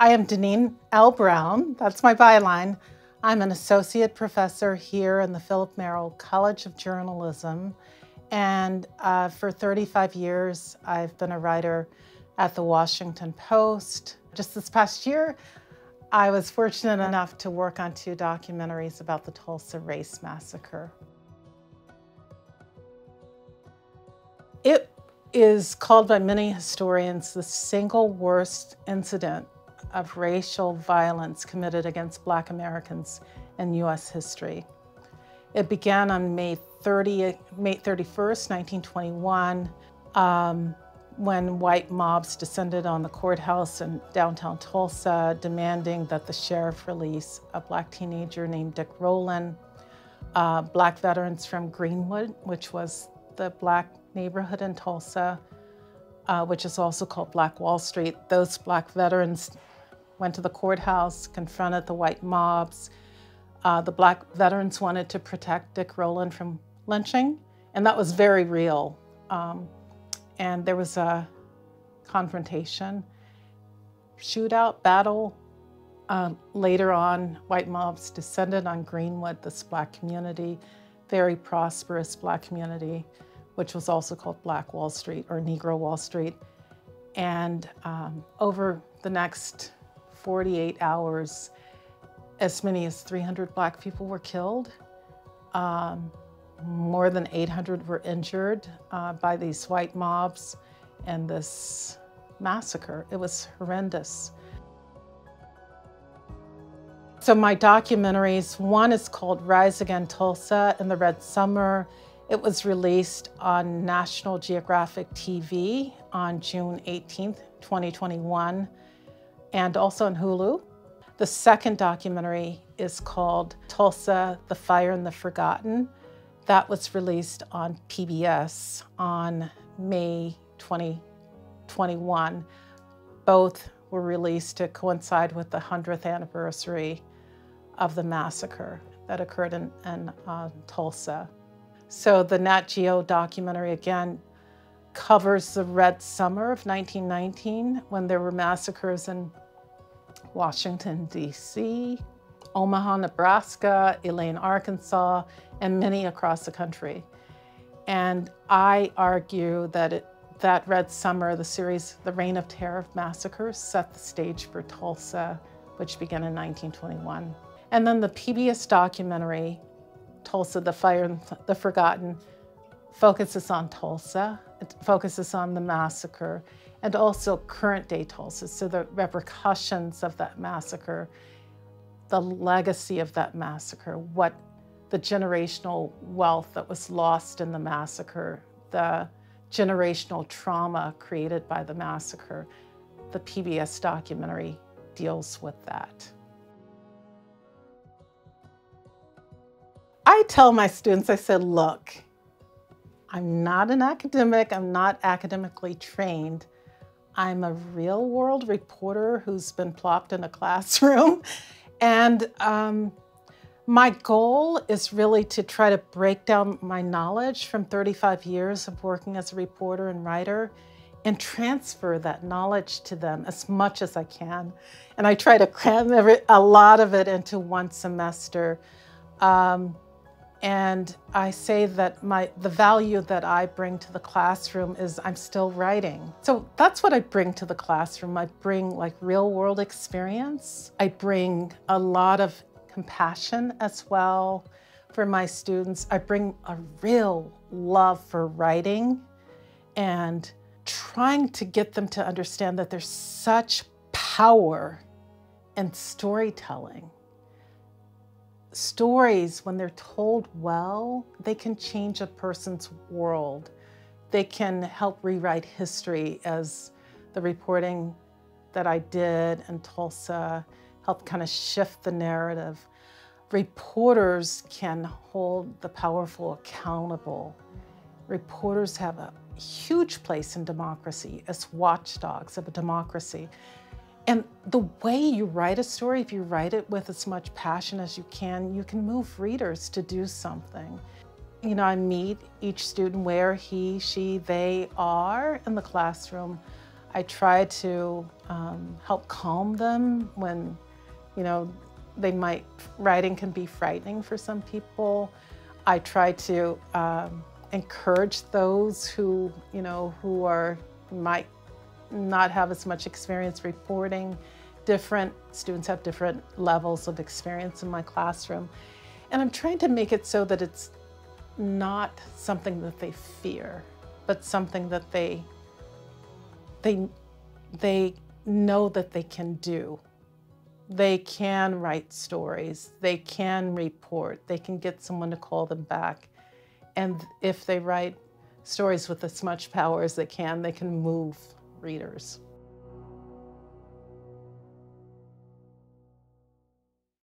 I am Deneen L. Brown. That's my byline. I'm an associate professor here in the Philip Merrill College of Journalism. And for 35 years, I've been a writer at The Washington Post. Just this past year, I was fortunate enough to work on 2 documentaries about the Tulsa Race Massacre. It is called by many historians the single worst incident of racial violence committed against Black Americans in U.S. history. It began on May 31st, 1921, when white mobs descended on the courthouse in downtown Tulsa, demanding that the sheriff release a Black teenager named Dick Rowland, Black veterans from Greenwood, which was the Black neighborhood in Tulsa, which is also called Black Wall Street. Those Black veterans went to the courthouse, confronted the white mobs. The Black veterans wanted to protect Dick Rowland from lynching, and that was very real. And there was a confrontation, shootout, battle. Later on, white mobs descended on Greenwood, this Black community, very prosperous Black community, which was also called Black Wall Street or Negro Wall Street. And over the next 48 hours, as many as 300 Black people were killed. More than 800 were injured by these white mobs and this massacre. It was horrendous. So my documentaries, one is called Rise Again Tulsa in the Red Summer. It was released on National Geographic TV on June 18th, 2021, and also on Hulu. The second documentary is called Tulsa: The Fire and the Forgotten. That was released on PBS on May 2021. Both were released to coincide with the 100th anniversary of the massacre that occurred in Tulsa. So the Nat Geo documentary, again, covers the Red Summer of 1919, when there were massacres in Washington, D.C., Omaha, Nebraska, Elaine, Arkansas, and many across the country. And I argue that that Red Summer, the series, the Reign of Terror of massacres, set the stage for Tulsa, which began in 1921. And then the PBS documentary, Tulsa: The Fire and the Forgotten, focuses on Tulsa. It focuses on the massacre and also current day Tulsa, so the repercussions of that massacre, the legacy of that massacre, what the generational wealth that was lost in the massacre, the generational trauma created by the massacre. The PBS documentary deals with that. I tell my students, I said, look, I'm not an academic, I'm not academically trained. I'm a real world reporter who's been plopped in a classroom. And my goal is really to try to break down my knowledge from 35 years of working as a reporter and writer and transfer that knowledge to them as much as I can. And I try to cram a lot of it into one semester. And I say that the value that I bring to the classroom is I'm still writing. So that's what I bring to the classroom. I bring like real world experience. I bring a lot of compassion as well for my students. I bring a real love for writing and trying to get them to understand that there's such power in storytelling. Stories, when they're told well, they can change a person's world. They can help rewrite history, as the reporting that I did in Tulsa helped kind of shift the narrative. Reporters can hold the powerful accountable. Reporters have a huge place in democracy as watchdogs of a democracy. And the way you write a story, if you write it with as much passion as you can move readers to do something. You know, I meet each student where he, she, they are in the classroom. I try to help calm them when, you know, they might, writing can be frightening for some people. I try to encourage those who, you know, who are, might not have as much experience reporting. Different students have different levels of experience in my classroom. And I'm trying to make it so that it's not something that they fear, but something that they know that they can do. They can write stories, they can report, they can get someone to call them back. And if they write stories with as much power as they can move readers.